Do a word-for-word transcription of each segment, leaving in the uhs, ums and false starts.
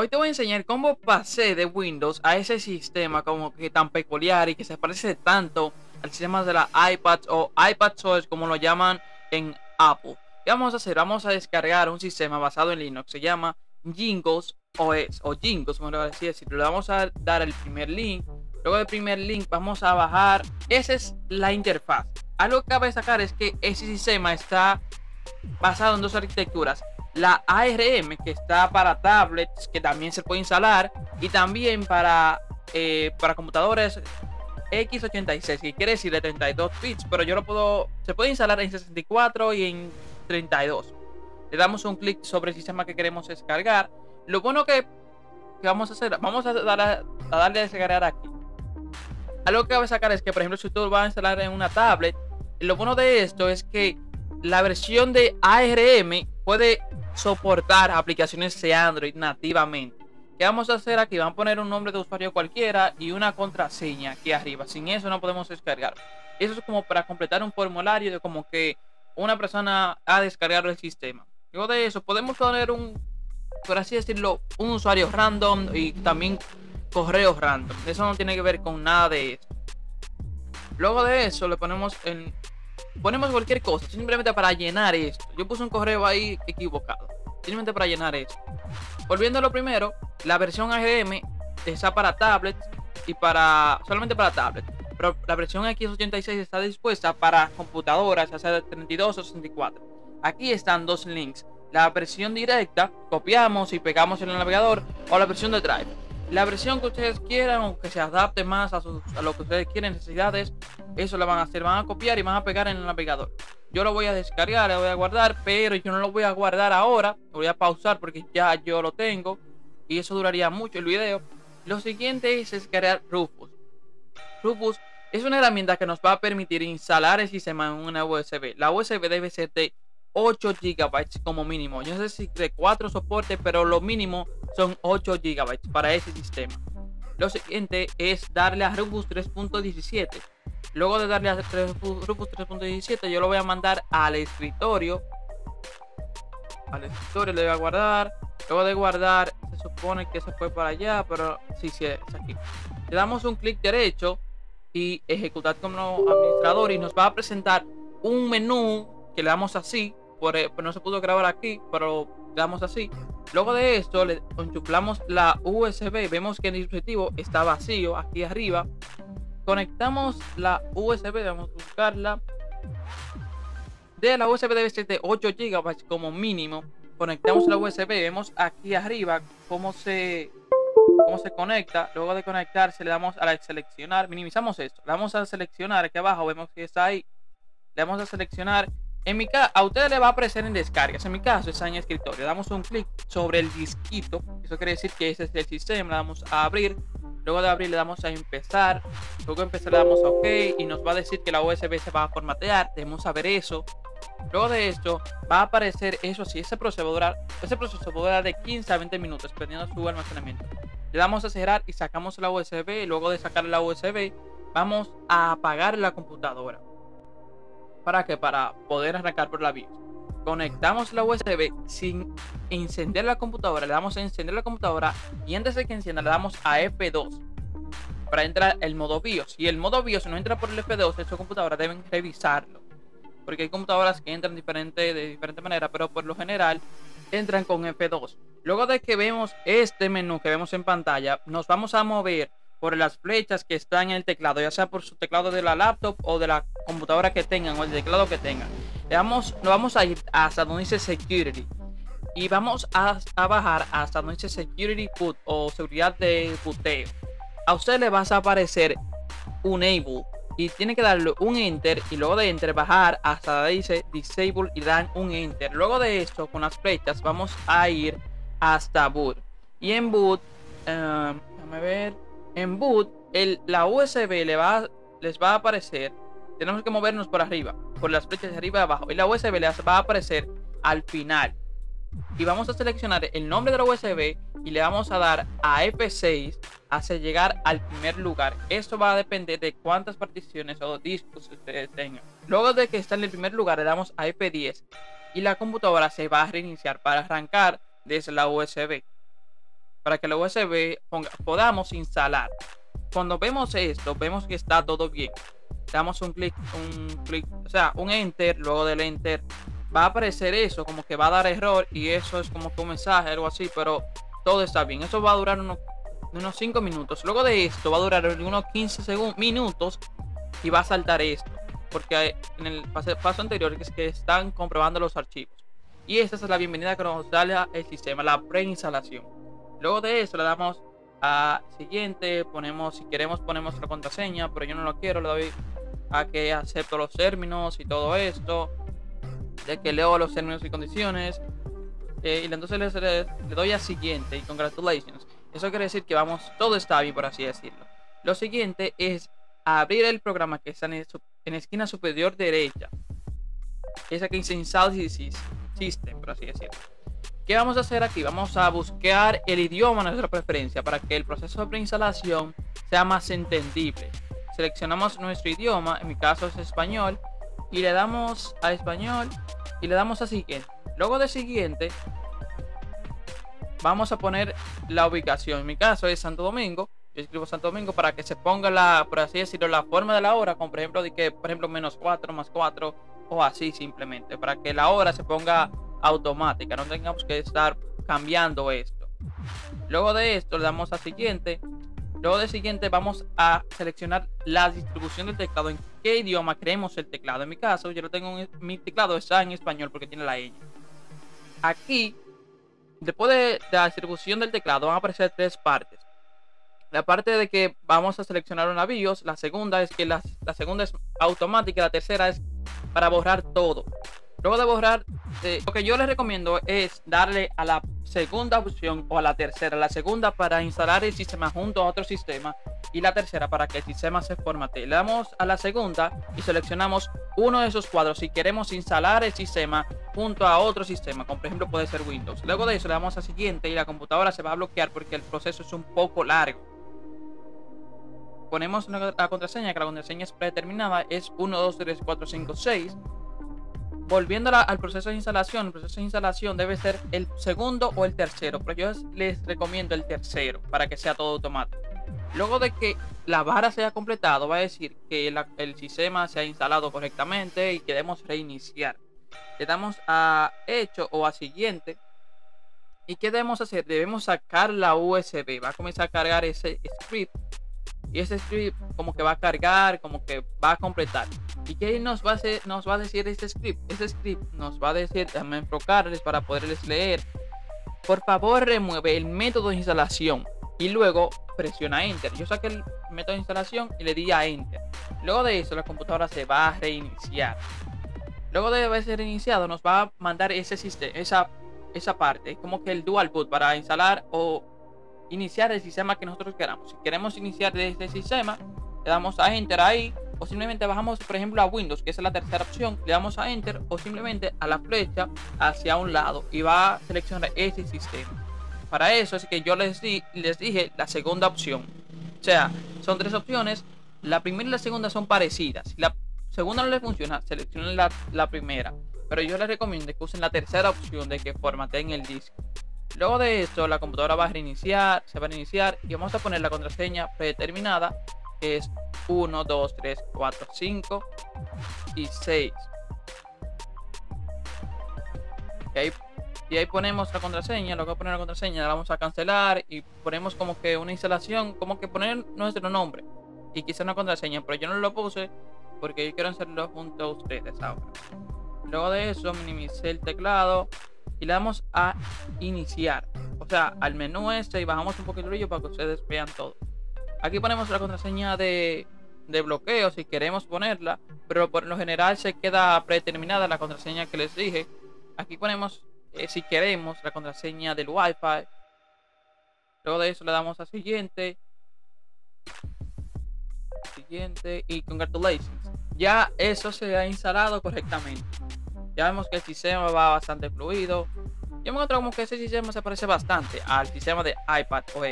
Hoy te voy a enseñar cómo pasé de Windows a ese sistema como que tan peculiar y que se parece tanto al sistema de la iPad o iPadOS, como lo llaman en Apple. ¿Qué vamos a hacer? Vamos a descargar un sistema basado en Linux. Se llama JingOS o JingOS, como lo voy a decir. Si le vamos a dar el primer link, luego del primer link vamos a bajar. Esa es la interfaz. Algo que cabe destacar es que ese sistema está basado en dos arquitecturas: la A R M, que está para tablets, que también se puede instalar, y también para, eh, para computadores X ochenta y seis, que quiere decir de treinta y dos bits, pero yo lo puedo, se puede instalar en sesenta y cuatro y en treinta y dos. Le damos un clic sobre el sistema que queremos descargar. Lo bueno que, que vamos a hacer, vamos a, dar a, a darle a descargar aquí. Algo que va a sacar es que, por ejemplo, si tú vas a instalar en una tablet, lo bueno de esto es que la versión de A R M puede soportar aplicaciones de Android nativamente. ¿Qué vamos a hacer aquí? Van a poner un nombre de usuario cualquiera y una contraseña aquí arriba. Sin eso no podemos descargar. Eso es como para completar un formulario de como que una persona ha descargado el sistema. Luego de eso podemos poner un, por así decirlo, un usuario random y también correos random. Eso no tiene que ver con nada de esto. Luego de eso le ponemos en... ponemos cualquier cosa, simplemente para llenar esto. Yo puse un correo ahí equivocado, simplemente para llenar esto. Volviendo a lo primero, la versión A R M está para tablets y para... solamente para tablets. Pero la versión X ochenta y seis está dispuesta para computadoras, ya sea de treinta y dos o sesenta y cuatro. Aquí están dos links: la versión directa, copiamos y pegamos en el navegador, o la versión de Drive. La versión que ustedes quieran o que se adapte más a, sus, a lo que ustedes quieren, necesidades, eso la van a hacer, van a copiar y van a pegar en el navegador. Yo lo voy a descargar, lo voy a guardar, pero yo no lo voy a guardar ahora, lo voy a pausar porque ya yo lo tengo y eso duraría mucho el video. Lo siguiente es descargar Rufus. Rufus es una herramienta que nos va a permitir instalar el sistema en una U S B. La U S B debe ser de ocho gigabytes como mínimo. Yo no sé si de cuatro soportes, pero lo mínimo son ocho gigabytes para ese sistema. Lo siguiente es darle a Rufus tres punto diecisiete. Luego de darle a Rufus tres punto diecisiete, yo lo voy a mandar al escritorio. Al escritorio le voy a guardar. Luego de guardar, se supone que se fue para allá, pero sí, sí, es aquí. Le damos un clic derecho y ejecutar como administrador, y nos va a presentar un menú que le damos así, por, no se pudo grabar aquí, pero le damos así. Luego de esto le enchuflamos la U S B, vemos que el dispositivo está vacío aquí arriba. Conectamos la U S B, vamos a buscarla. De la U S B debe ser de ocho gigabytes como mínimo. Conectamos la U S B, vemos aquí arriba cómo se, cómo se conecta. Luego de conectarse le damos a la seleccionar, minimizamos esto, le damos a seleccionar aquí abajo, vemos que está ahí. Le damos a seleccionar. En mi caso, a ustedes les va a aparecer en descargas. En mi caso está en escritorio. Damos un clic sobre el disquito. Eso quiere decir que ese es el sistema. Le damos a abrir. Luego de abrir le damos a empezar. Luego de empezar le damos a OK. Y nos va a decir que la U S B se va a formatear. Debemos saber eso. Luego de esto va a aparecer eso sí. Ese proceso va a durar de quince a veinte minutos, dependiendo su almacenamiento. Le damos a cerrar y sacamos la U S B. Luego de sacar la U S B, vamos a apagar la computadora. ¿Para qué? Para poder arrancar por la BIOS. Conectamos la U S B sin encender la computadora. Le damos a encender la computadora y antes de que encienda le damos a F dos para entrar el modo BIOS. Si el modo BIOS no entra por el F dos de su computadora, deben revisarlo, porque hay computadoras que entran diferente, de diferente manera, pero por lo general entran con F dos. Luego de que vemos este menú que vemos en pantalla, nos vamos a mover por las flechas que están en el teclado, ya sea por su teclado de la laptop o de la computadora que tengan, o el teclado que tengan. Le damos, nos vamos a ir hasta donde dice Security y vamos a, a bajar hasta donde dice Security Boot o seguridad de booteo. A usted le va a aparecer Enable y tiene que darle un Enter, y luego de Enter bajar hasta donde dice Disable y dan un Enter. Luego de esto, con las flechas vamos a ir hasta Boot, y en Boot uh, déjame ver. En boot, el, la U S B le va, les va a aparecer. Tenemos que movernos por arriba, por las flechas de arriba y abajo, y la U S B les va a aparecer al final. Y vamos a seleccionar el nombre de la U S B y le vamos a dar a F seis hasta llegar al primer lugar. Esto va a depender de cuántas particiones o discos ustedes tengan. Luego de que está en el primer lugar le damos a F diez y la computadora se va a reiniciar para arrancar desde la U S B. para que la U S B ponga, podamos instalar. Cuando vemos esto, vemos que está todo bien. Damos un clic, un clic, o sea, un enter, luego del enter va a aparecer eso, como que va a dar error, y eso es como que un mensaje, algo así, pero todo está bien. Eso va a durar unos unos cinco minutos. Luego de esto va a durar unos quince segundos, minutos, y va a saltar esto, porque en el paso anterior es que están comprobando los archivos. Y esta es la bienvenida que nos da el sistema, la preinstalación. Luego de eso le damos a siguiente, ponemos, si queremos ponemos la contraseña, pero yo no lo quiero, le doy a que acepto los términos y todo esto, de que leo los términos y condiciones, eh, y entonces le, le, le doy a siguiente y congratulations. Eso quiere decir que vamos, todo está bien, por así decirlo. Lo siguiente es abrir el programa que está en, el, en la esquina superior derecha, esa que dice Install System, por así decirlo. ¿Qué vamos a hacer aquí? Vamos a buscar el idioma de nuestra preferencia para que el proceso de preinstalación sea más entendible. Seleccionamos nuestro idioma, en mi caso es español, y le damos a español y le damos a siguiente. Luego de siguiente vamos a poner la ubicación, en mi caso es Santo Domingo. Yo escribo Santo Domingo para que se ponga la, por así decirlo, la forma de la hora, como por ejemplo de que, por ejemplo, menos cuatro más cuatro, o así simplemente, para que la hora se ponga automática, no tengamos que estar cambiando esto. Luego de esto le damos a siguiente. Luego de siguiente vamos a seleccionar la distribución del teclado, en qué idioma queremos el teclado. En mi caso yo lo tengo, en mi teclado está en español porque tiene la ñ. Aquí, después de la distribución del teclado, van a aparecer tres partes. La parte de que vamos a seleccionar una BIOS, la segunda es que la, la segunda es automática, la tercera es para borrar todo. Luego de borrar, eh, lo que yo les recomiendo es darle a la segunda opción o a la tercera. La segunda para instalar el sistema junto a otro sistema, y la tercera para que el sistema se formatee. Le damos a la segunda y seleccionamos uno de esos cuadros si queremos instalar el sistema junto a otro sistema, como por ejemplo puede ser Windows. Luego de eso le damos a siguiente y la computadora se va a bloquear porque el proceso es un poco largo. Ponemos la contraseña, que la contraseña es predeterminada, es uno, dos, tres, cuatro, cinco, seis. Volviendo al proceso de instalación, el proceso de instalación debe ser el segundo o el tercero, pero yo les recomiendo el tercero para que sea todo automático. Luego de que la barra se haya completado, va a decir que la, el sistema se ha instalado correctamente y que debemos reiniciar. Le damos a hecho o a siguiente. ¿Y qué debemos hacer? Debemos sacar la U S B. Va a comenzar a cargar ese script, y ese script como que va a cargar, como que va a completar. ¿Y qué nos va a, hacer, nos va a decir este script? Este script nos va a decir, déjame enfocarles para poderles leer. Por favor, remueve el método de instalación. Y luego presiona enter. Yo saqué el método de instalación y le di a enter. Luego de eso la computadora se va a reiniciar. Luego de haberse reiniciado nos va a mandar ese sistema, esa, esa parte, como que el dual boot, para instalar o iniciar el sistema que nosotros queramos. Si queremos iniciar desde el sistema, le damos a enter ahí, o simplemente bajamos por ejemplo a Windows, que es la tercera opción, le damos a enter o simplemente a la flecha hacia un lado y va a seleccionar este sistema. Para eso es que yo les, di, les dije la segunda opción. O sea, son tres opciones, la primera y la segunda son parecidas. Si la segunda no les funciona, seleccionen la, la primera, pero yo les recomiendo que usen la tercera opción, de que formateen el disco. Luego de esto la computadora va a reiniciar, se va a reiniciar y vamos a poner la contraseña predeterminada, que es uno, dos, tres, cuatro, cinco y seis. Y ahí, y ahí ponemos la contraseña. Luego de poner la contraseña la vamos a cancelar y ponemos como que una instalación, como que poner nuestro nombre y quizá una contraseña, pero yo no lo puse porque yo quiero hacerlo junto a ustedes ahora. Luego de eso minimicé el teclado y le damos a iniciar, o sea, al menú este, y bajamos un poquito el brillo para que ustedes vean todo. Aquí ponemos la contraseña de, de bloqueo si queremos ponerla, pero por lo general se queda predeterminada la contraseña que les dije. Aquí ponemos eh, si queremos la contraseña del Wi-Fi. Luego de eso le damos a siguiente, siguiente y congratulations. Ya eso se ha instalado correctamente. Ya vemos que el sistema va bastante fluido. Yo me encuentro como que ese sistema se parece bastante al sistema de iPadOS.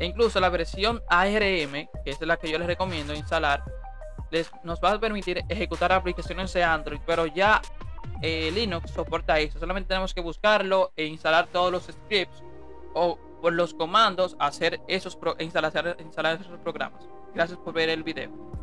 E incluso la versión A R M, que es la que yo les recomiendo instalar, les, nos va a permitir ejecutar aplicaciones de Android, pero ya eh, Linux soporta eso. Solamente tenemos que buscarlo e instalar todos los scripts o por los comandos hacer esos, instalar, instalar esos programas. Gracias por ver el video.